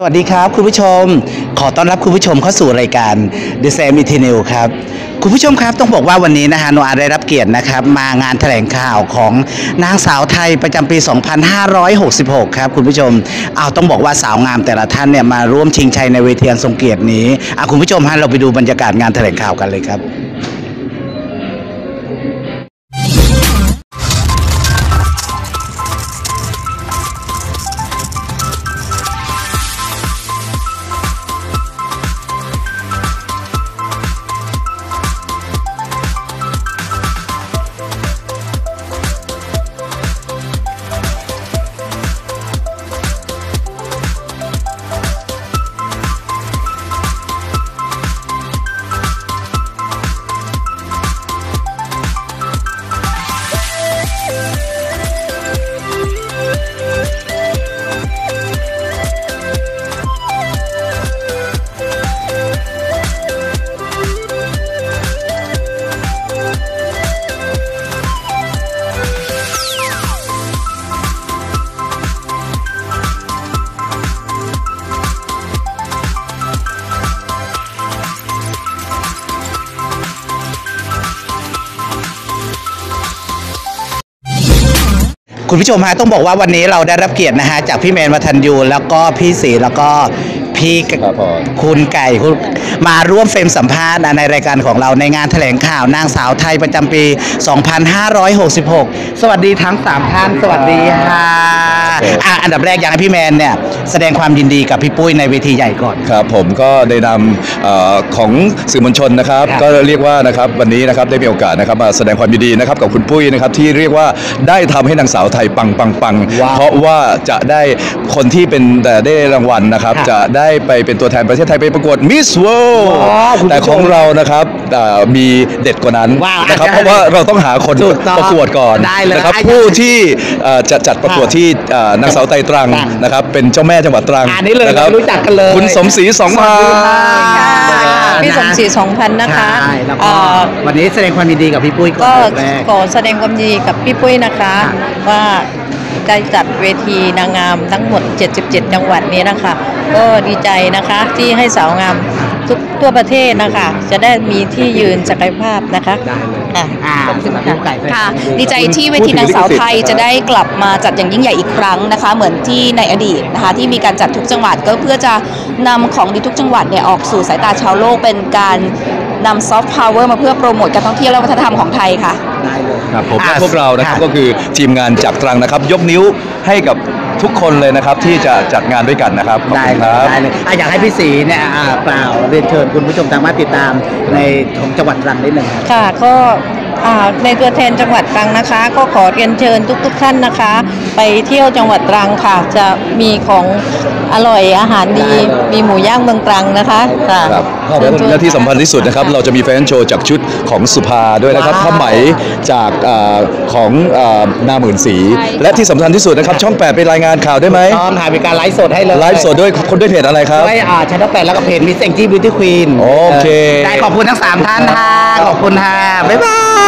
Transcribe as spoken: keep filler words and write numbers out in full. สวัสดีครับคุณผู้ชมขอต้อนรับคุณผู้ชมเข้าสู่รายการ TheSaMET!นิวส์ ครับคุณผู้ชมครับต้องบอกว่าวันนี้นะฮะโนอาได้รับเกียรตินะครับมางานแถลงข่าวของนางสาวไทยประจำปีสองพันห้าร้อยหกสิบหกครับคุณผู้ชมเอาต้องบอกว่าสาวงามแต่ละท่านเนี่ยมาร่วมชิงชัยในเวทีอันทรงเกียรตินี้เอาคุณผู้ชมฮะเราไปดูบรรยากาศงานแถลงข่าวกันเลยครับคุณผู้ชมฮะต้องบอกว่าวันนี้เราได้รับเกียรตินะฮะจากพี่แมน วทัญญูแล้วก็พี่ศรีแล้วก็พี่คุณไก่มาร่วมเฟรมสัมภาษณ์ในรายการของเราในงานแถลงข่าวนางสาวไทยประจำปีสองพันห้าร้อยหกสิบหกสวัสดีทั้งสามท่านสวัสดีค่ะอ่ะอันดับแรกอยากให้พี่แมนเนี่ยแสดงความยินดีกับพี่ปุ้ยในเวทีใหญ่ก่อนครับผมก็ในนามของสื่อมวลชนนะครับก็เรียกว่านะครับวันนี้นะครับได้มีโอกาสนะครับมาแสดงความยินดีนะครับกับคุณปุ้ยนะครับที่เรียกว่าได้ทำให้นางสาวไทยปังปังปังเพราะว่าจะได้คนที่เป็นแต่ได้รางวัลนะครับจะได้ไปเป็นตัวแทนประเทศไทยไปประกวดมิสเวิลด์แต่ของเรานะครับมีเด็ดกว่านั้นนะครับเพราะว่าเราต้องหาคนประกวดก่อนนะครับผู้ที่จะจัดประกวดที่นางสาวไทยตรังนะครับเป็นเจ้าแม่จังหวัดตรังอันนี้เลยรู้จักกันเลยคุณสมศรีสองพันพี่สมศรีสองพันนะคะวันนี้แสดงความยินดีกับพี่ปุ้ยก็ขอแสดงความยินดีกับพี่ปุ้ยนะคะว่าได้จัดเวทีนางงามทั้งหมดเจ็ดสิบเจ็ดจังหวัดนี้นะคะก็ดีใจนะคะที่ให้สาวงามทุกทั่วประเทศนะคะจะได้มีที่ยืนศักยภาพนะคะค่ะค่ะดีใจที่เวทีนางสาวไทยจะได้กลับมาจัดอย่างยิ่งใหญ่อีกครั้งนะคะเหมือนที่ในอดีตนะคะที่มีการจัดทุกจังหวัดก็เพื่อจะนำของดีทุกจังหวัดเนี่ยออกสู่สายตาชาวโลกเป็นการนำซอฟต์พาวเวอร์มาเพื่อโปรโมทการท่องเที่ยวและวัฒนธรรมของไทยค่ะได้เลยครับผมและพวกเรานะครับก็คือทีมงานจากตรังนะครับยกนิ้วให้กับทุกคนเลยนะครับที่จะจัดงานด้วยกันนะครับได้ครับได้เลยอยากให้พี่ศรีเนี่ยเปล่าเรียนเชิญคุณผู้ชมทางบ้านติดตามในของจังหวัดตรังนิดหนึ่งค่ะก็ในตัวแทนจังหวัดตรังนะคะก็ขอเรียนเชิญทุกๆท่านนะคะไปเที่ยวจังหวัดตรังค่ะจะมีของอร่อยอาหารดีมีหมูย่างเมืองตรังนะคะครับและที่สำคัญที่สุดนะครับเราจะมีแฟชั่นโชว์จากชุดของสุภาด้วยนะครับผ้าไหมจากของนาหมื่นสีและที่สำคัญที่สุดนะครับช่องแปดไปรายงานข่าวได้ไหมตอนถ่ายเป็นการไลฟ์สดให้เลยไลฟ์สดด้วยคนด้วยเพจอะไรครับด้วยช่องแปดแล้วก็เพจมิสแองจี้บิวตี้ควีนโอเคได้ขอบคุณทั้งสามท่านค่ะขอบคุณค่ะบ๊ายบาย